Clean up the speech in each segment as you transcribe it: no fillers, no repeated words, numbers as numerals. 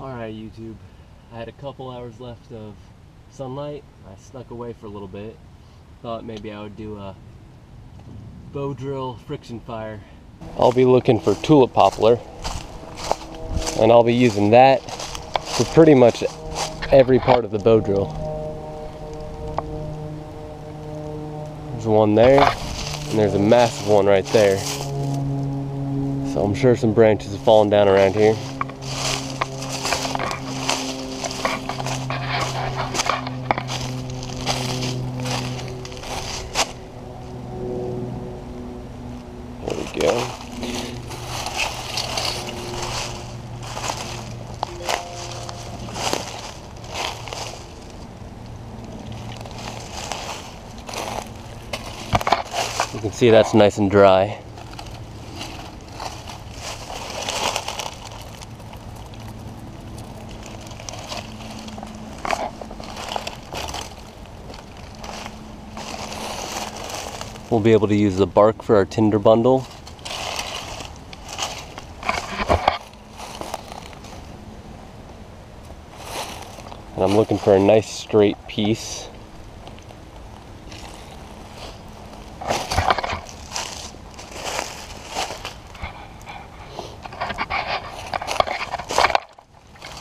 Alright YouTube, I had a couple hours left of sunlight. I snuck away for a little bit. Thought maybe I would do a bow drill friction fire. I'll be looking for tulip poplar, and I'll be using that for pretty much every part of the bow drill. There's one there, and there's a massive one right there. So I'm sure some branches have fallen down around here. You can see that's nice and dry. We'll be able to use the bark for our tinder bundle. And I'm looking for a nice straight piece.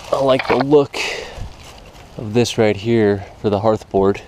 I like the look of this right here for the hearth board.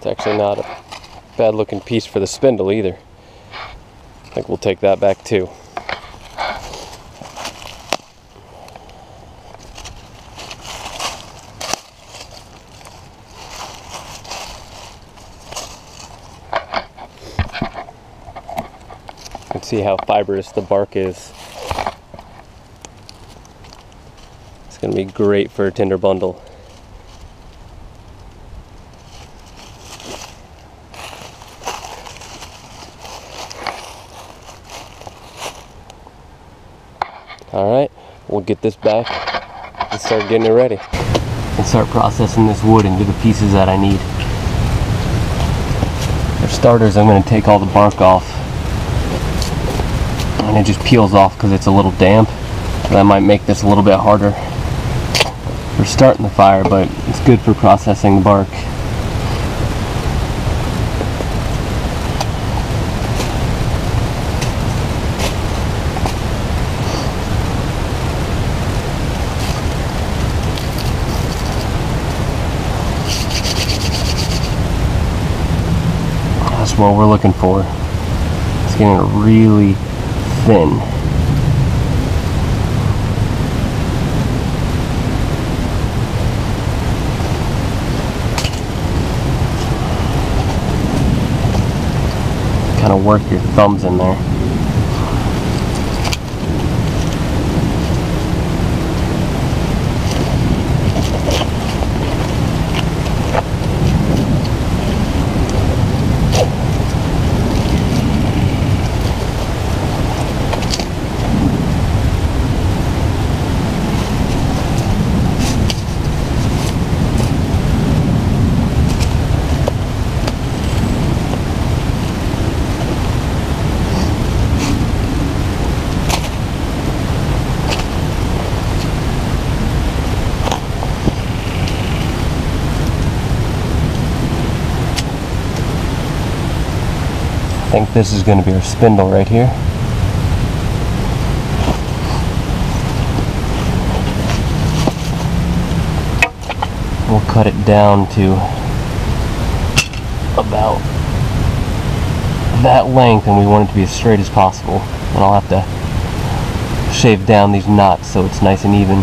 It's actually not a bad looking piece for the spindle either. I think we'll take that back too. You can see how fibrous the bark is. It's going to be great for a tinder bundle. Alright, we'll get this back and start getting it ready. And start processing this wood into the pieces that I need. For starters, I'm going to take all the bark off. And it just peels off because it's a little damp. That might make this a little bit harder for starting the fire, but it's good for processing the bark. What we're looking for. It's getting really thin. Kind of work your thumbs in there. I think this is going to be our spindle right here. We'll cut it down to about that length, and we want it to be as straight as possible. And I'll have to shave down these knots so it's nice and even.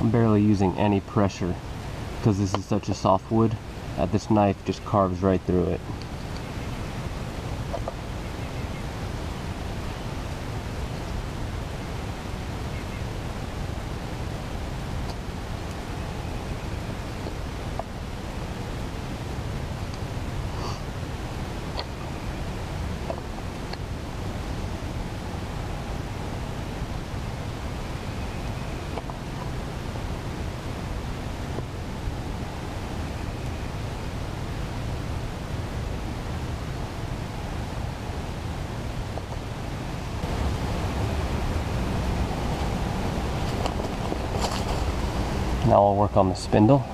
I'm barely using any pressure because this is such a soft wood that this knife just carves right through it. Now I'll work on the spindle.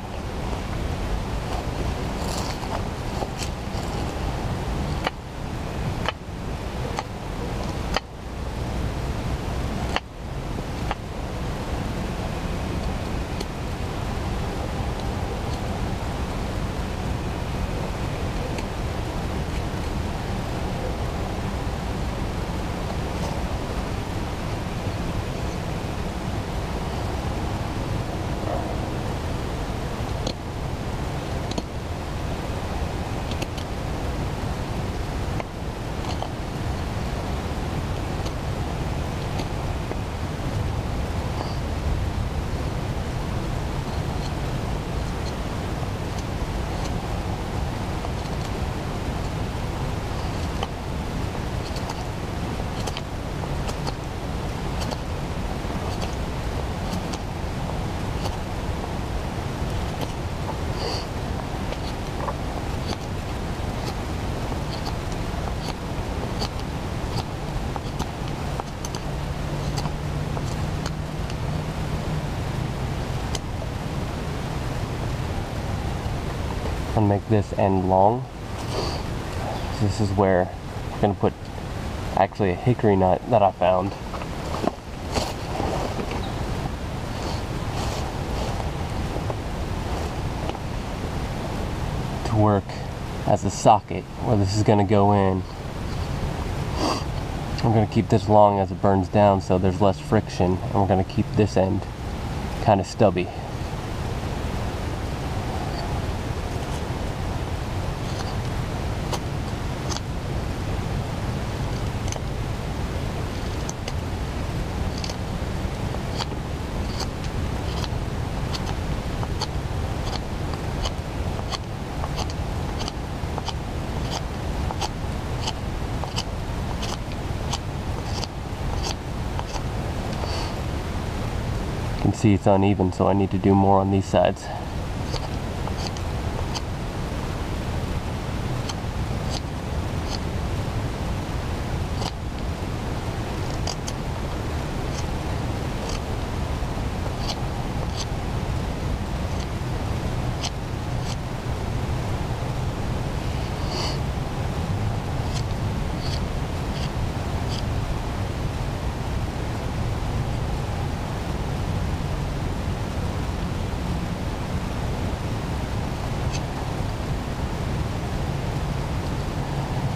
Make this end long. This is where I'm going to put actually a hickory nut that I found. To work as a socket where this is going to go in. We're going to keep this long as it burns down so there's less friction, and we're going to keep this end kind of stubby. See, it's uneven, so I need to do more on these sides.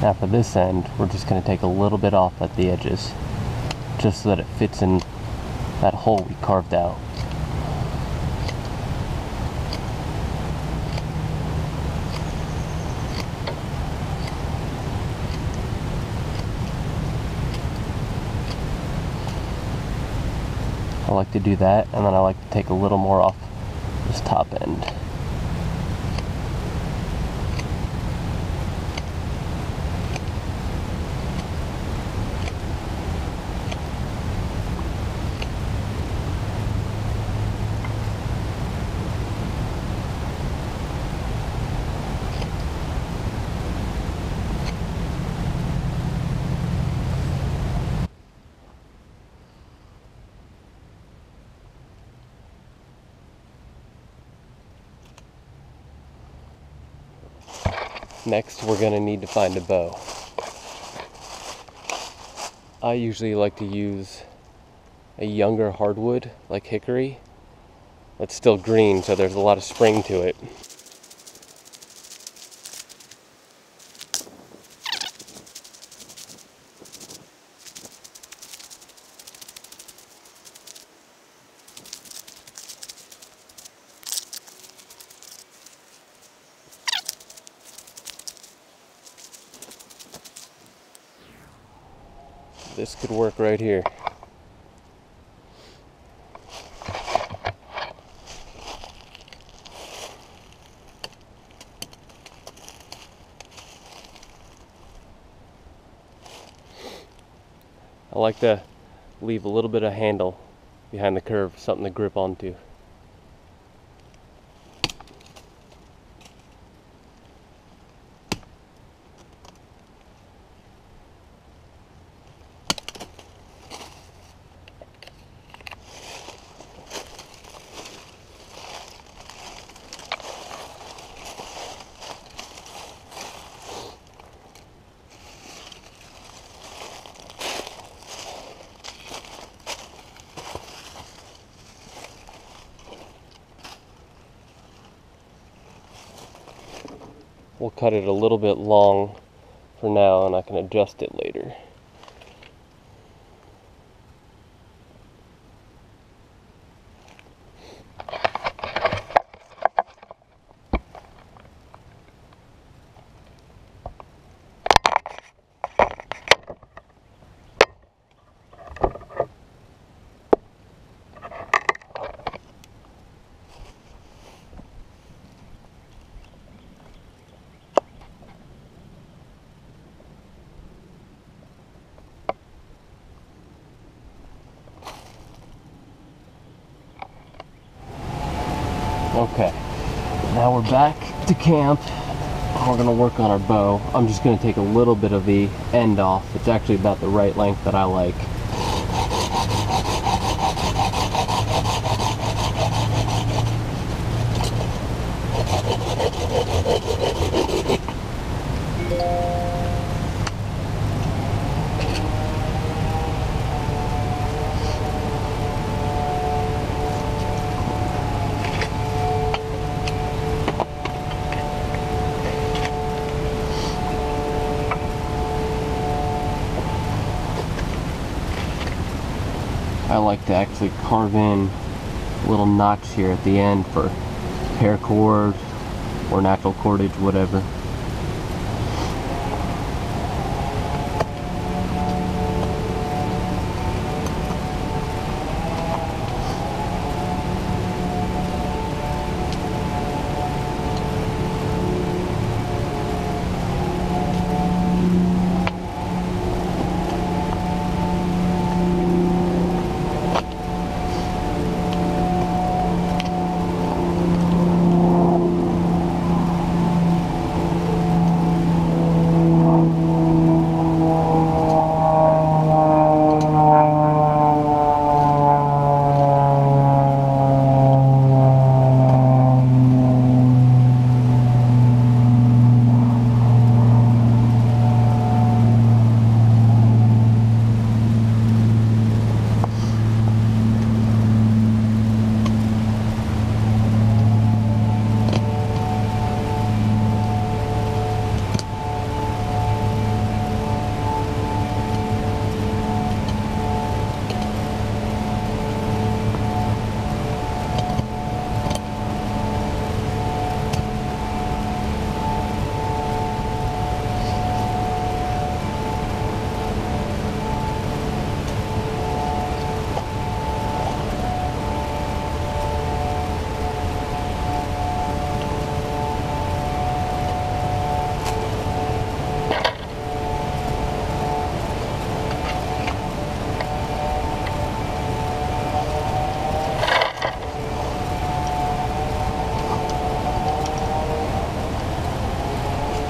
Now for this end, we're just going to take a little bit off at the edges, just so that it fits in that hole we carved out. I like to do that, and then I like to take a little more off this top end. Next, we're going to need to find a bow. I usually like to use a younger hardwood, like hickory. It's still green, so there's a lot of spring to it. This could work right here. I like to leave a little bit of handle behind the curve, something to grip onto. We'll cut it a little bit long for now, and I can adjust it later. Okay, now we're back to camp. We're going to work on our bow. I'm just going to take a little bit of the end off. It's actually about the right length that I like. like to actually carve in little notch here at the end for paracord or natural cordage, whatever.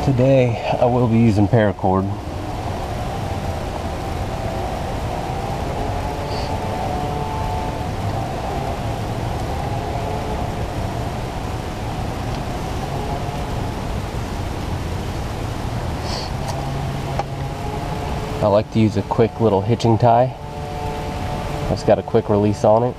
Today I will be using paracord. I like to use a quick little hitching tie. It's got a quick release on it.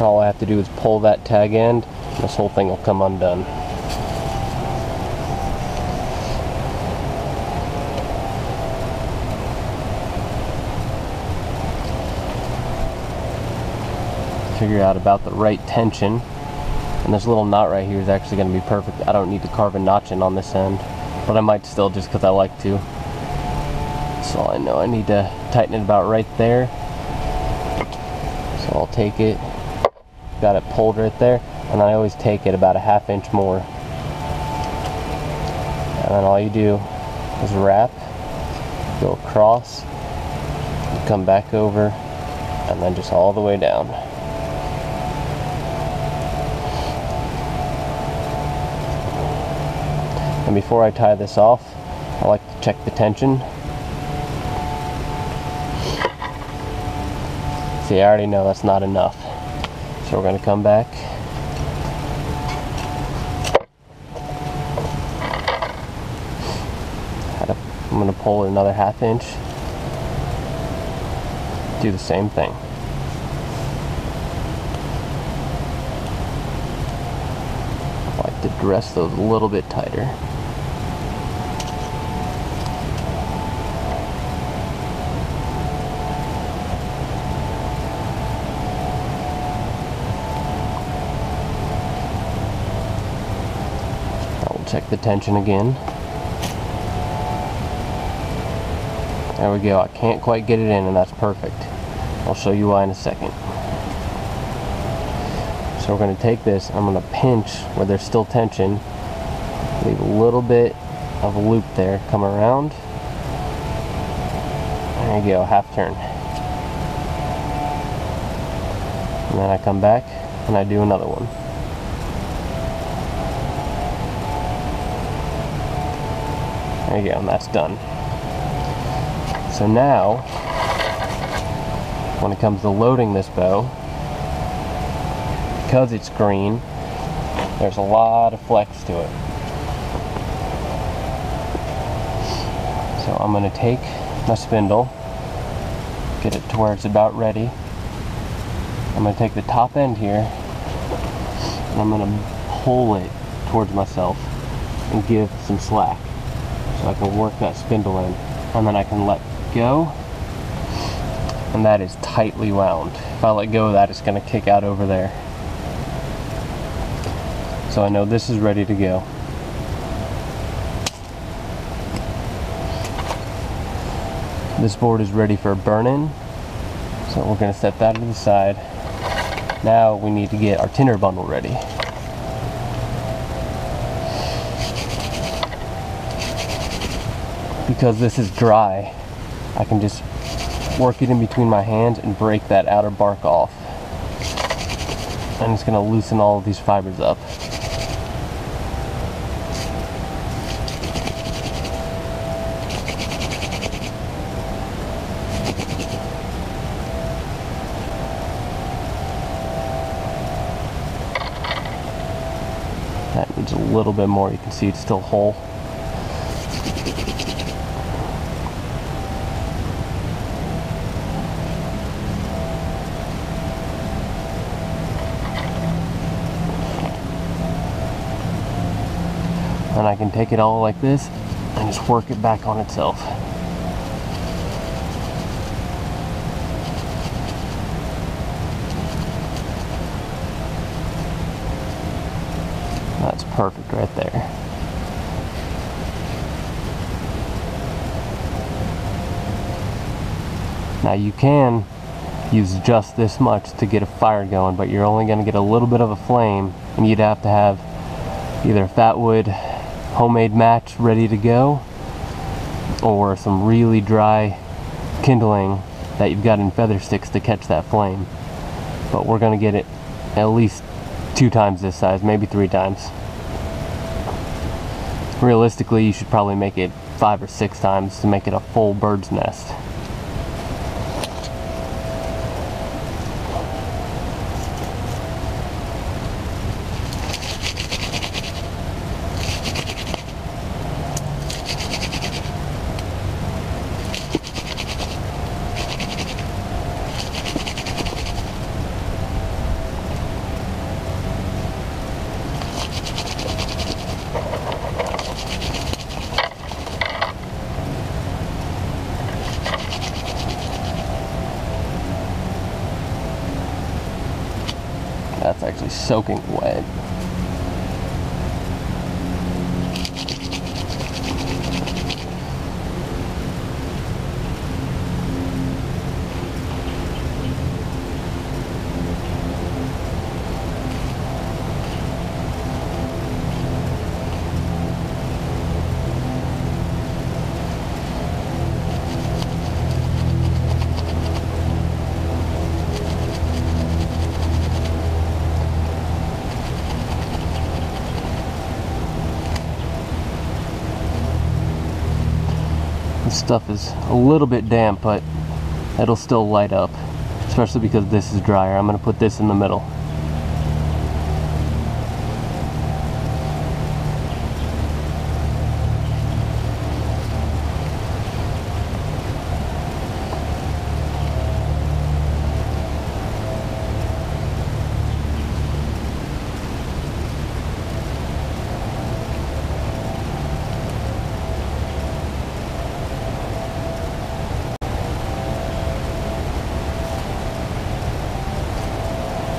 All I have to do is pull that tag end, and this whole thing will come undone. Figure out about the right tension, and this little knot right here is actually going to be perfect. I don't need to carve a notch in on this end, but I might still just because I like to. That's all I know. I need to tighten it about right there, so I'll take it. Got it pulled right there, and I always take it about a half inch more, and then all you do is wrap, go across, come back over, and then just all the way down. And before I tie this off, I like to check the tension. See, I already know that's not enough. So we're going to come back, I'm going to pull it another half inch, do the same thing. I like to dress those a little bit tighter. Check the tension again. There we go. I can't quite get it in, and that's perfect. I'll show you why in a second. So we're going to take this, I'm going to pinch where there's still tension, leave a little bit of a loop there, come around. There you go, half turn. And then I come back and I do another one. There you go, and that's done. So So now, when it comes to loading this bow, because it's green, there's a lot of flex to it. So I'm going to take my spindle, get it to where it's about ready. I'm going to take the top end here, and I'm going to pull it towards myself and give some slack so I can work that spindle in, and then I can let go, and that is tightly wound. If I let go of that, it's going to kick out over there. So I know this is ready to go. This board is ready for a burn-in, so we're going to set that to the side. Now we need to get our tinder bundle ready. Because this is dry, I can just work it in between my hands and break that outer bark off. And it's going to loosen all of these fibers up. That needs a little bit more. You can see it's still whole. And I can take it all like this and just work it back on itself. That's perfect right there. Now you can use just this much to get a fire going, but you're only going to get a little bit of a flame, and you'd have to have either fat wood, homemade match ready to go, or some really dry kindling that you've got in feather sticks to catch that flame. But we're going to get it at least 2 times this size, maybe 3 times. Realistically, you should probably make it 5 or 6 times to make it a full bird's nest. That's actually soaking wet. Stuff is a little bit damp, but it'll still light up, especially because this is drier. I'm going to put this in the middle.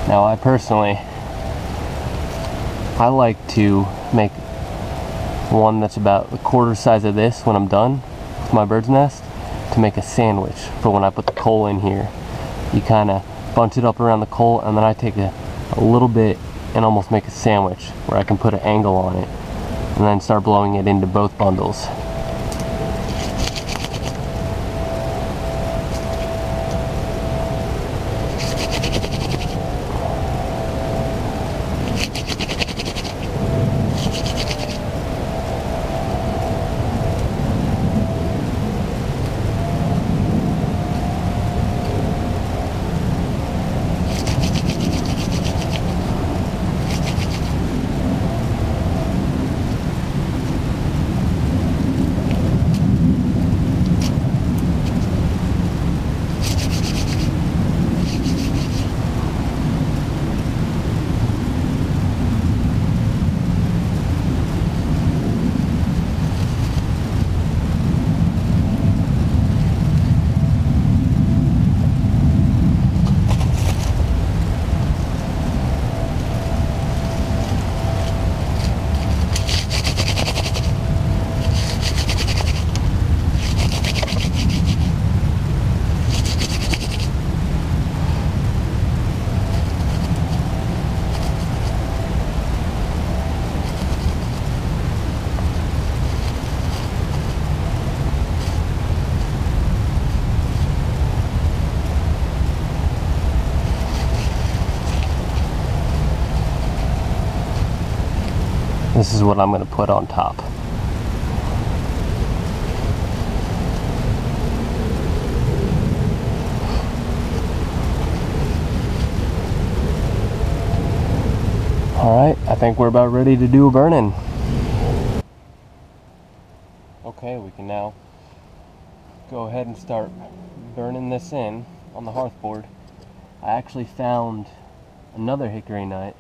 Now, I like to make one that's about a quarter size of this when I'm done with my bird's nest, to make a sandwich for when I put the coal in here. You kind of bunch it up around the coal, and then I take a little bit and almost make a sandwich where I can put an angle on it and then start blowing it into both bundles. this is what I'm going to put on top. Alright, I think we're about ready to do a burn-in. Okay, we can now go ahead and start burning this in on the hearthboard. I actually found another hickory nut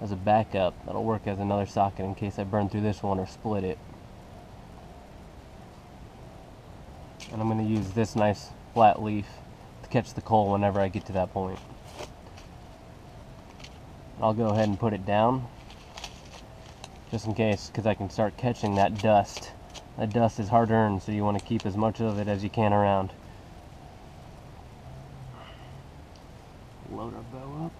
as a backup. That'll work as another socket in case I burn through this one or split it. And I'm going to use this nice flat leaf to catch the coal whenever I get to that point. I'll go ahead and put it down just in case, because I can start catching that dust. That dust is hard-earned, so you want to keep as much of it as you can around. Load our bow up.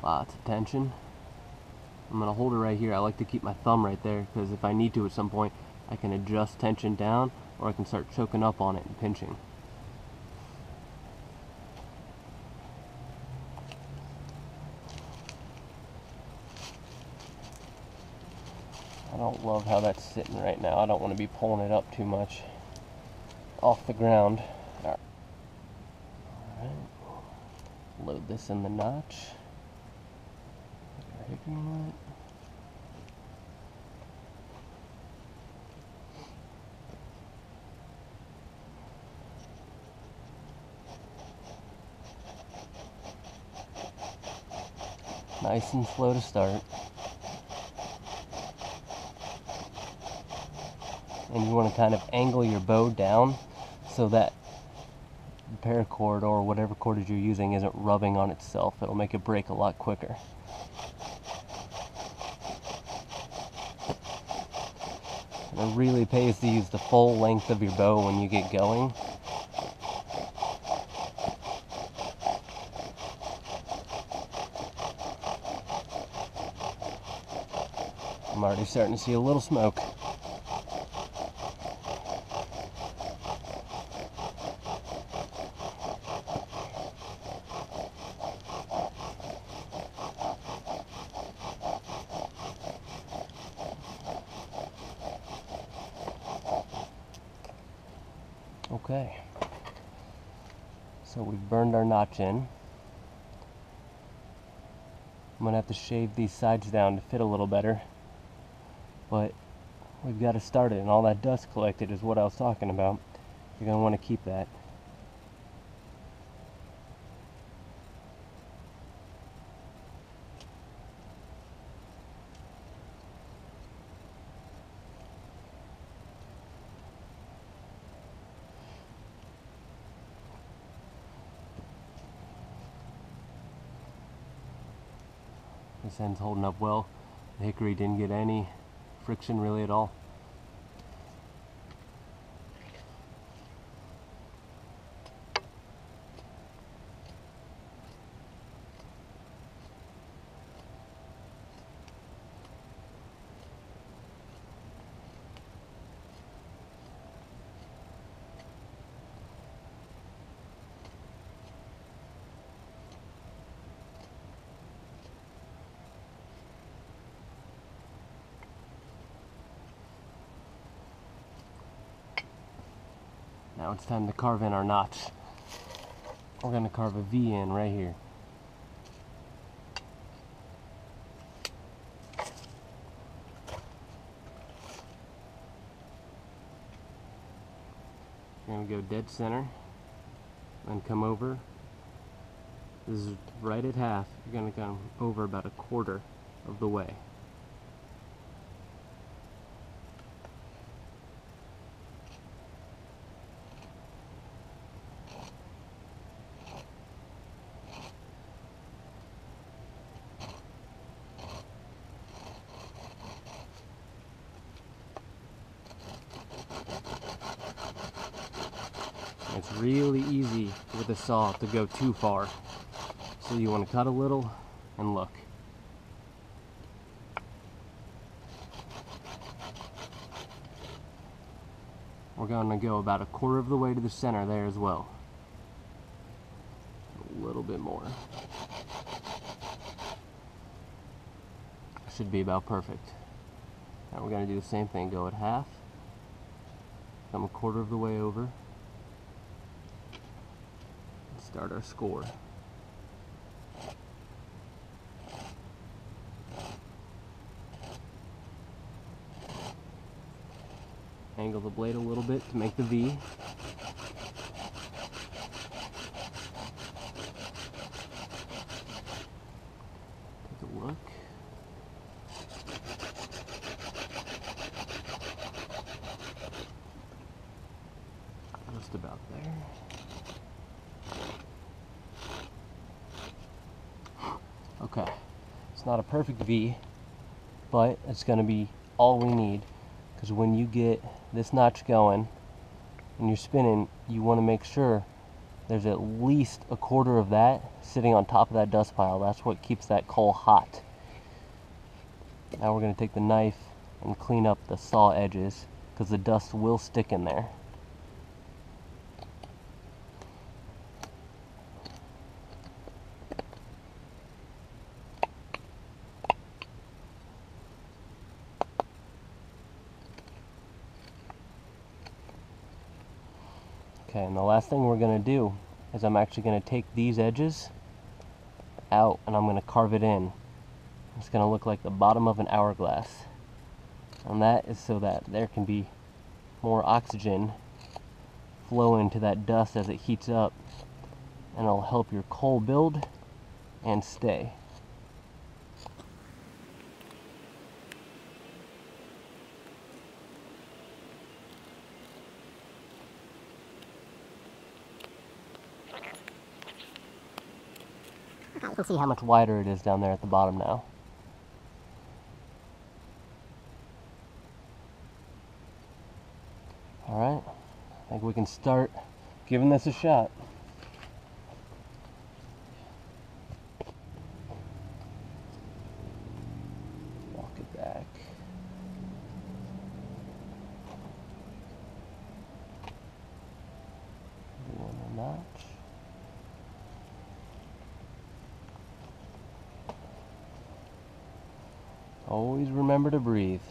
Lots of tension. I'm going to hold it right here. I like to keep my thumb right there, because if I need to at some point, I can adjust tension down, or I can start choking up on it and pinching. I don't love how that's sitting right now. I don't want to be pulling it up too much off the ground. Alright. Load this in the notch. Nice and slow to start. And you want to kind of angle your bow down so that the paracord or whatever cordage you're using isn't rubbing on itself. It'll make it break a lot quicker. And it really pays to use the full length of your bow when you get going. I'm already starting to see a little smoke. Okay, so we've burned our notch in. I'm going to have to shave these sides down to fit a little better, but we've got to start it, and all that dust collected is what I was talking about. You're going to want to keep that. This end's holding up well. The hickory didn't get any friction really at all. Now it's time to carve in our notch. We're going to carve a V in right here. We're going to go dead center, then come over. This is right at half. You're going to come over about a quarter of the way. It's really easy with a saw to go too far, so you want to cut a little and look. We're going to go about a quarter of the way to the center there as well. should be about perfect. Now we're going to do the same thing, go at half, come a quarter of the way over, and start our score. Angle the blade a little bit to make the V. Take a look. Just about there. Okay, it's not a perfect V, but it's going to be all we need. Because when you get this notch going and you're spinning, you want to make sure there's at least a quarter of that sitting on top of that dust pile. That's what keeps that coal hot. Now we're going to take the knife and clean up the saw edges because the dust will stick in there. Okay, and the last thing we're going to do is I'm actually going to take these edges out and I'm going to carve it in. It's going to look like the bottom of an hourglass. And that is so that there can be more oxygen flow into that dust as it heats up. And it'll help your coal build and stay. You can see how much wider it is down there at the bottom now. Alright, I think we can start giving this a shot. Walk it back. Do one more notch. Always remember to breathe.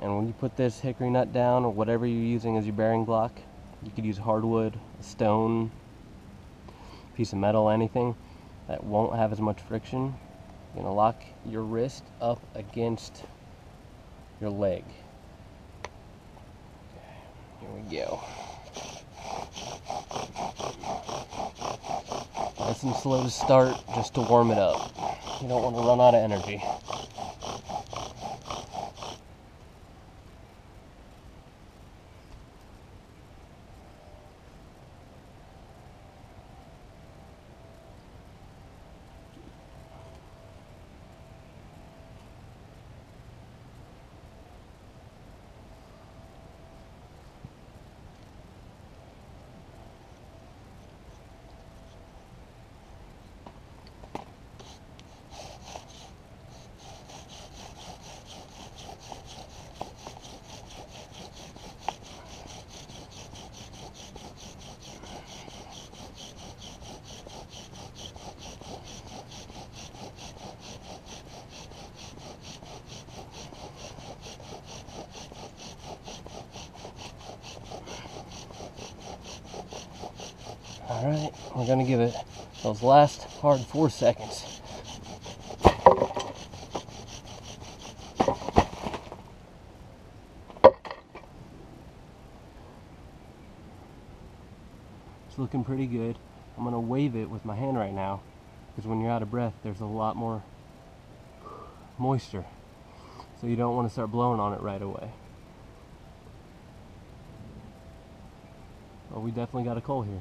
And when you put this hickory nut down, or whatever you're using as your bearing block, you could use hardwood, a stone, a piece of metal, anything that won't have as much friction. You're gonna lock your wrist up against your leg. Here we go. Nice and slow to start, just to warm it up. You don't want to run out of energy. Alright, we're going to give it those last hard 4 seconds. It's looking pretty good. I'm going to wave it with my hand right now, because when you're out of breath, there's a lot more moisture. So you don't want to start blowing on it right away. Well, we definitely got a coal here.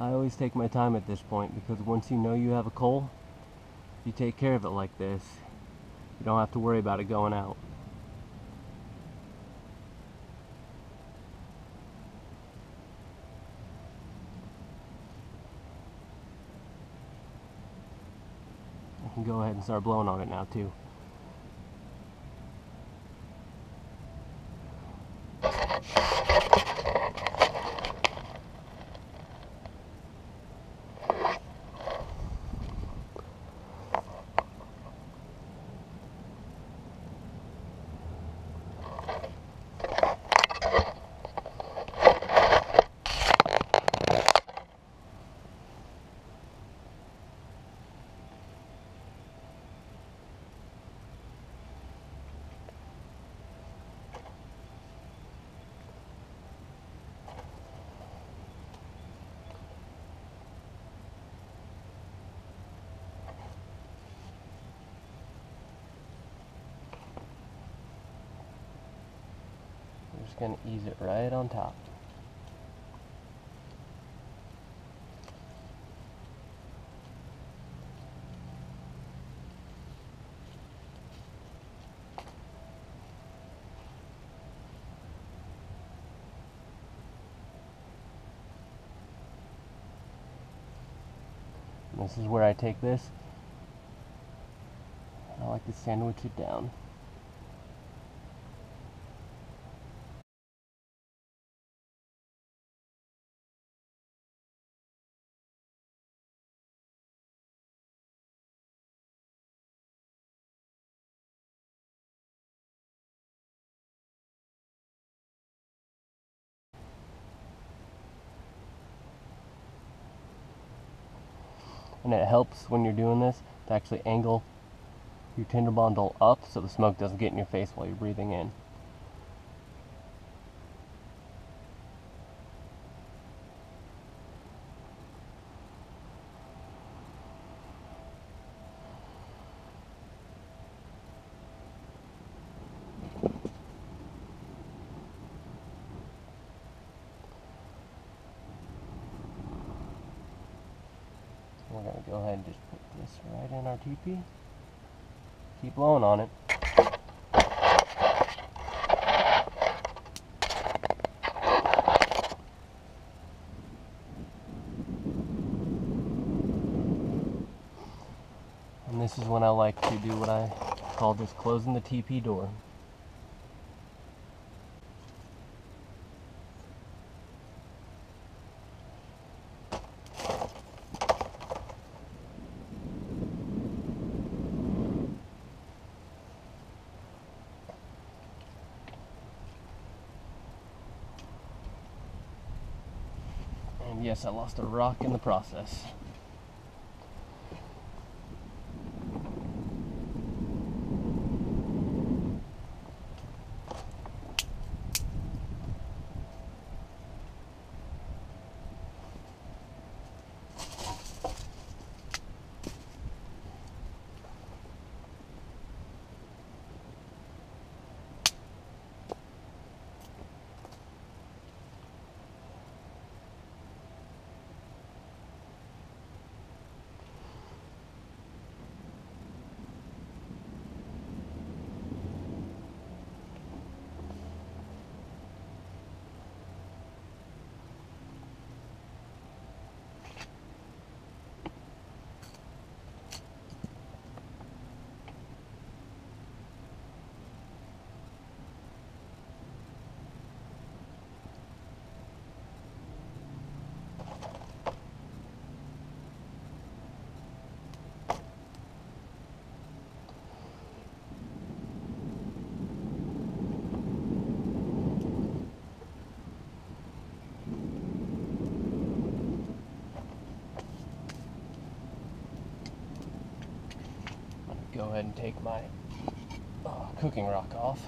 I always take my time at this point, because once you know you have a coal, you take care of it like this, you don't have to worry about it going out. I can go ahead and start blowing on it now too. just going to ease it right on top. This is where I take this. I like to sandwich it down. And it helps when you're doing this to actually angle your tinder bundle up so the smoke doesn't get in your face while you're breathing in. We're going to go ahead and just put this right in our teepee. Keep blowing on it. And this is when I like to do what I call just closing the teepee door. Yes, I lost a rock in the process. Go ahead and take my cooking rock off.